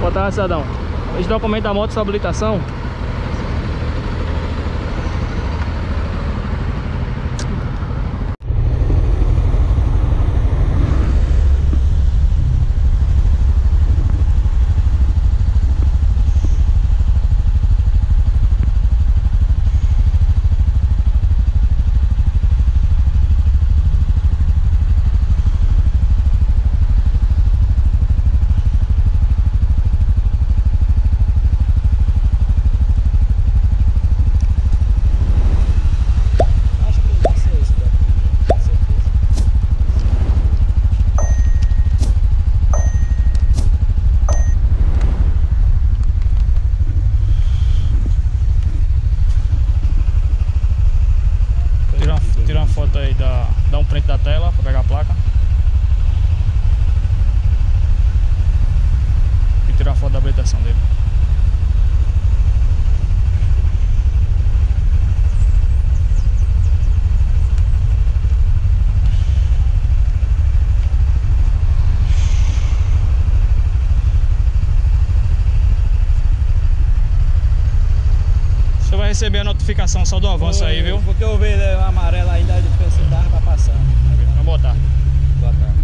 Boa tarde, cidadão. Esse documento da moto, sua habilitação. Dá um print da tela pra pegar a placa e tirar a foto da habilitação dele. Você vai receber a notificação só do avanço aí, viu? Porque eu vejo amarela ainda de pensar pra passar. Vamos botar. Boa tarde.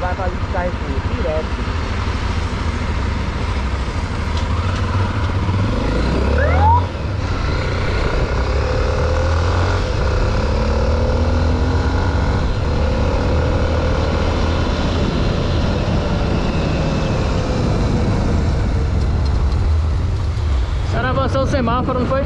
Vai pra gente sair direto. Passou o semáforo, não foi?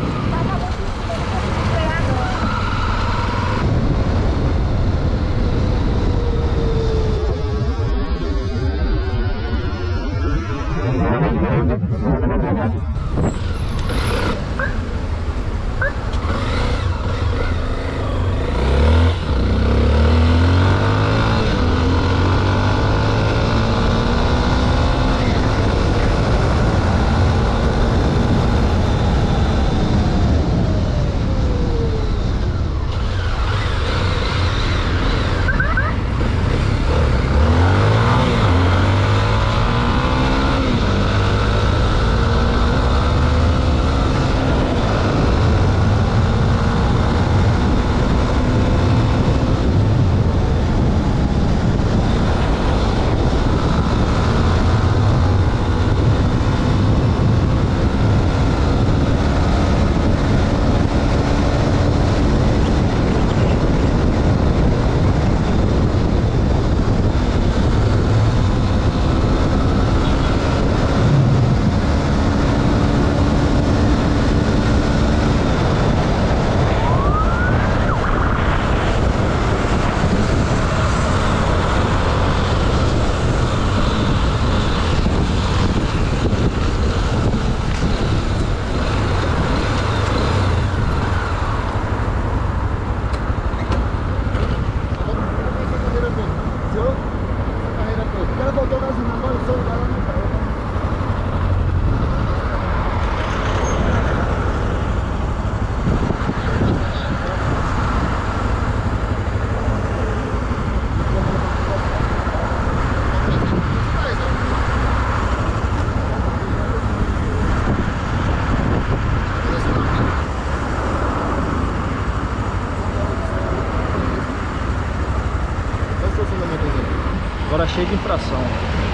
cheio de infração.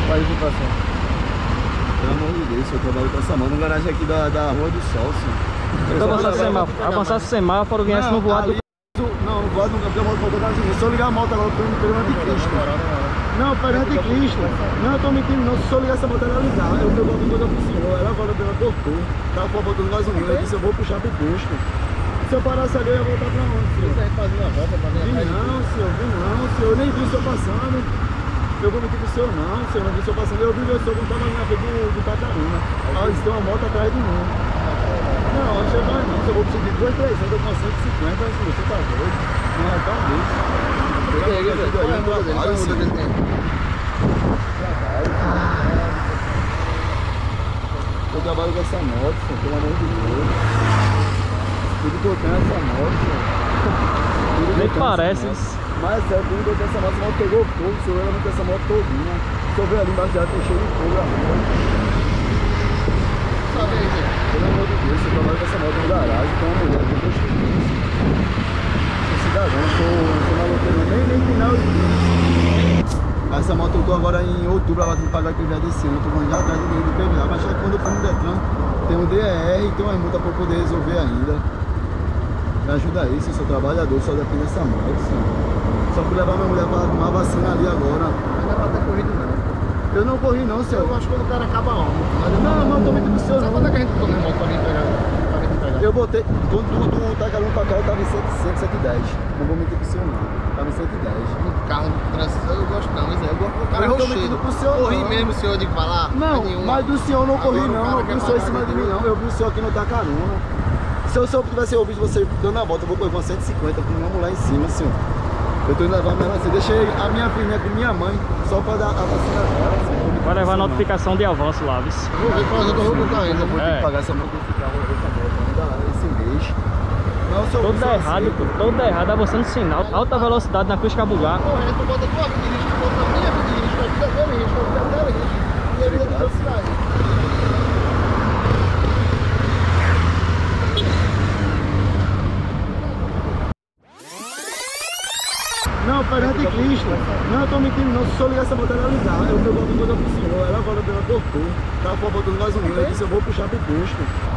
Quase de infração. Pelo amor de Deus, eu trabalho com essa mão no garagem aqui da Rua do Sol, sim. Eu avançasse o semáforo, ganhasse no voado ali, não, no voado nunca tem. Se eu ligar a moto lá, eu tô no período de Cristo. Não, para anticristo. Não, eu tô mentindo não. Se eu ligar essa moto, ela ligar. Eu tô botando toda pro senhor. Ela agora voltou. Tava botando gasolina. Eu disse, eu vou puxar pro posto. Se eu parasse ali, eu ia voltar pra onde, senhor? Você fazia uma volta pra minha casa? Não, senhor. Eu nem vi o senhor passando. Eu vou mentir pro senhor, não. O senhor não viu o senhor passando. Eu vi o senhor quando tava na frente do Catarina. Aí tem uma moto atrás de mim. Não, não chega mais não. Se eu vou pedir 2, 3 anos, eu passo 150. Você tá doido? Não é tão doido. Eu trabalho com essa moto, senhor, pelo amor de Deus. Tudo que eu tenho é essa moto. Nem parece. Mas é tudo que eu tenho essa moto. Essa moto pegou fogo, senhor. Eu não tenho essa moto todinha. Se eu ver ali embaixo, já tem cheio de fogo a moto. Pelo amor de Deus, eu trabalho com essa moto no garagem. Tem uma mulher com 2 filhos. Essa moto eu tô agora em outubro, ela tem que pagar IPVA desse ano. Eu tô correndo atrás do dinheiro do IPVA, mas já quando eu for no Detran tem um DR e tem uma multa pra eu poder resolver ainda. Me ajuda aí, se eu sou trabalhador, só depende dessa moto, senhor. Só fui levar minha mulher pra tomar vacina ali agora. Mas não é pra ter corrido não. Eu não corri não, senhor. Eu acho que quando o cara acaba a alma. Não, eu tô mentindo pro senhor. Sabe quando é que a gente põe a moto pra mim pegar? Eu botei, quando do Tacarão pra cá eu tava em 105, 110. Não vou mentir pro senhor não, tava em 110. No carro, eu gosto não, mas é, eu gosto do carro rochedo. Corri não. Mesmo o senhor de falar? Não, mas do senhor não corri não, eu vi o senhor em cima de mim não, eu vi o senhor aqui no Tacarão. Se o senhor tivesse ouvido você dando a volta, eu vou correr com 150, com uma mulher em cima, senhor. Eu tô indo levar a minha vacina, deixei a minha filhinha com minha mãe, só pra dar a vacina dela, senhor. Vai levar a notificação de avanço lá, viu? Vou ver qual é o roubo tá ainda, vou ter que pagar essa notificação. Todo errado, avançando sinal, alta velocidade na Cruz Cabugá. Correto, bota tua vida, risco, bota a minha vida, risco, a vida dele, risco, a vida dela, risco, e a vida do meu cidade. Não, para anticristo. Não, eu tô mentindo não. Se eu ligar essa moto, ela ligar. Eu tô botando toda pro senhor. Ela agora deu uma tortura. Tava botando gasolina. Eu disse, eu vou puxar pro posto.